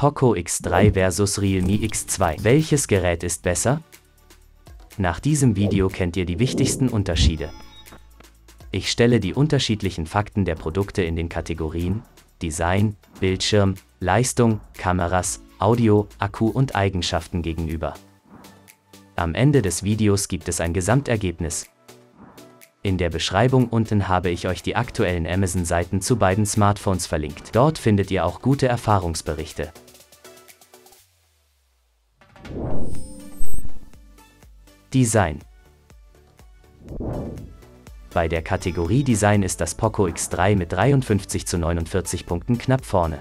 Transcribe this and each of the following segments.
Poco X3 versus Realme X2. Welches Gerät ist besser? Nach diesem Video kennt ihr die wichtigsten Unterschiede. Ich stelle die unterschiedlichen Fakten der Produkte in den Kategorien Design, Bildschirm, Leistung, Kameras, Audio, Akku und Eigenschaften gegenüber. Am Ende des Videos gibt es ein Gesamtergebnis. In der Beschreibung unten habe ich euch die aktuellen Amazon-Seiten zu beiden Smartphones verlinkt. Dort findet ihr auch gute Erfahrungsberichte. Design. Bei der Kategorie Design ist das Poco X3 mit 53:49 Punkten knapp vorne.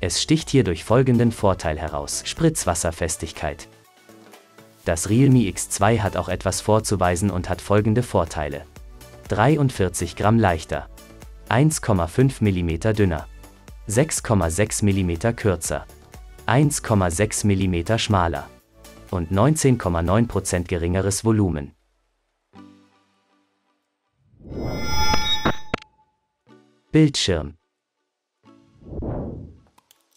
Es sticht hier durch folgenden Vorteil heraus: Spritzwasserfestigkeit. Das Realme X2 hat auch etwas vorzuweisen und hat folgende Vorteile: 43 Gramm leichter, 1,5 mm dünner, 6,6 mm kürzer, 1,6 mm schmaler und 19,9% geringeres Volumen. Bildschirm.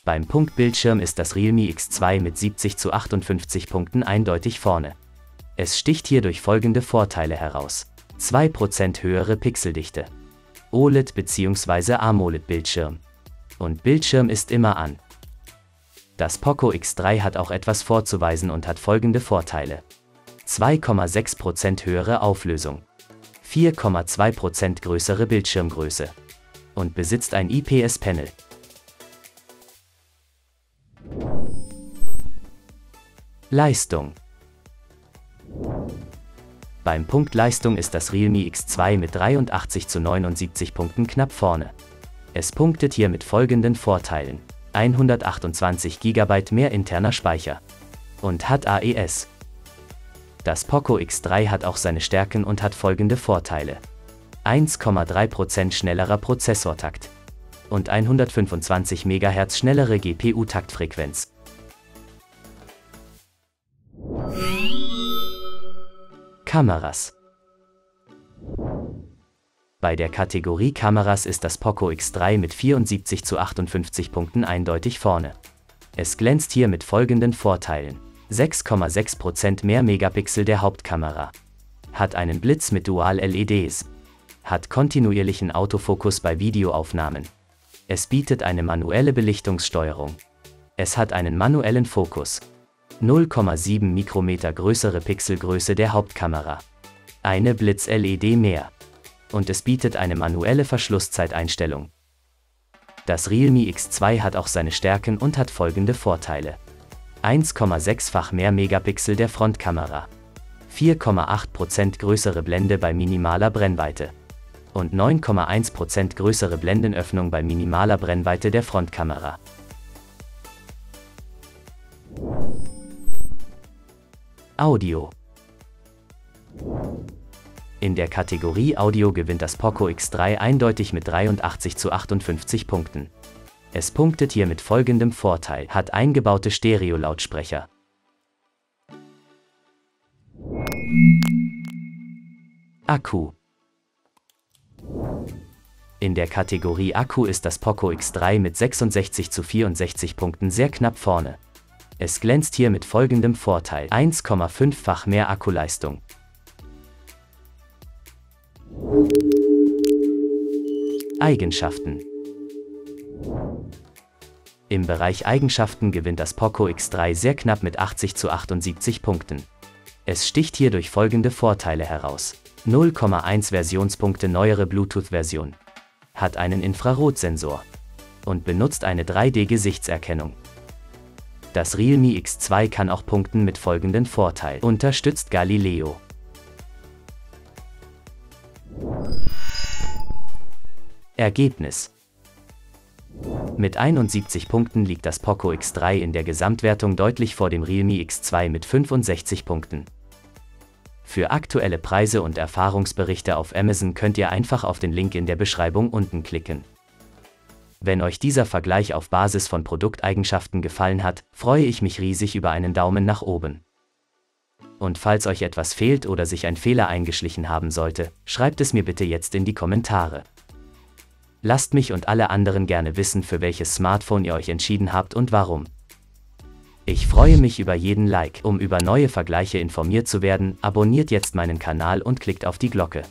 Beim Punkt Bildschirm ist das Realme X2 mit 70:58 Punkten eindeutig vorne. Es sticht hier durch folgende Vorteile heraus: 2% höhere Pixeldichte, OLED bzw. AMOLED-Bildschirm. Und Bildschirm ist immer an. Das Poco X3 hat auch etwas vorzuweisen und hat folgende Vorteile: 2,6% höhere Auflösung, 4,2% größere Bildschirmgröße und besitzt ein IPS-Panel. Leistung. Beim Punkt Leistung ist das Realme X2 mit 83:79 Punkten knapp vorne. Es punktet hier mit folgenden Vorteilen: 128 GB mehr interner Speicher und hat AES. Das Poco X3 hat auch seine Stärken und hat folgende Vorteile: 1,3% schnellerer Prozessortakt und 125 MHz schnellere GPU-Taktfrequenz. Kameras. Bei der Kategorie Kameras ist das Poco X3 mit 74:58 Punkten eindeutig vorne. Es glänzt hier mit folgenden Vorteilen: 6,6% mehr Megapixel der Hauptkamera, hat einen Blitz mit Dual-LEDs, hat kontinuierlichen Autofokus bei Videoaufnahmen. Es bietet eine manuelle Belichtungssteuerung. Es hat einen manuellen Fokus. 0,7 Mikrometer größere Pixelgröße der Hauptkamera, eine Blitz-LED mehr und es bietet eine manuelle Verschlusszeiteinstellung. Das Realme X2 hat auch seine Stärken und hat folgende Vorteile: 1,6-fach mehr Megapixel der Frontkamera, 4,8% größere Blende bei minimaler Brennweite und 9,1% größere Blendenöffnung bei minimaler Brennweite der Frontkamera. Audio. In der Kategorie Audio gewinnt das Poco X3 eindeutig mit 83:58 Punkten. Es punktet hier mit folgendem Vorteil: hat eingebaute Stereo-Lautsprecher, Akku. In der Kategorie Akku ist das Poco X3 mit 66:64 Punkten sehr knapp vorne. Es glänzt hier mit folgendem Vorteil: 1,5-fach mehr Akkuleistung. Eigenschaften. Im Bereich Eigenschaften gewinnt das Poco X3 sehr knapp mit 80:78 Punkten. Es sticht hier durch folgende Vorteile heraus: 0,1 Versionspunkte neuere Bluetooth-Version, hat einen Infrarotsensor und benutzt eine 3D-Gesichtserkennung. Das Realme X2 kann auch punkten mit folgenden Vorteil: unterstützt Galileo. Ergebnis. Mit 71 Punkten liegt das Poco X3 in der Gesamtwertung deutlich vor dem Realme X2 mit 65 Punkten. Für aktuelle Preise und Erfahrungsberichte auf Amazon könnt ihr einfach auf den Link in der Beschreibung unten klicken. Wenn euch dieser Vergleich auf Basis von Produkteigenschaften gefallen hat, freue ich mich riesig über einen Daumen nach oben. Und falls euch etwas fehlt oder sich ein Fehler eingeschlichen haben sollte, schreibt es mir bitte jetzt in die Kommentare. Lasst mich und alle anderen gerne wissen, für welches Smartphone ihr euch entschieden habt und warum. Ich freue mich über jeden Like. Um über neue Vergleiche informiert zu werden, abonniert jetzt meinen Kanal und klickt auf die Glocke.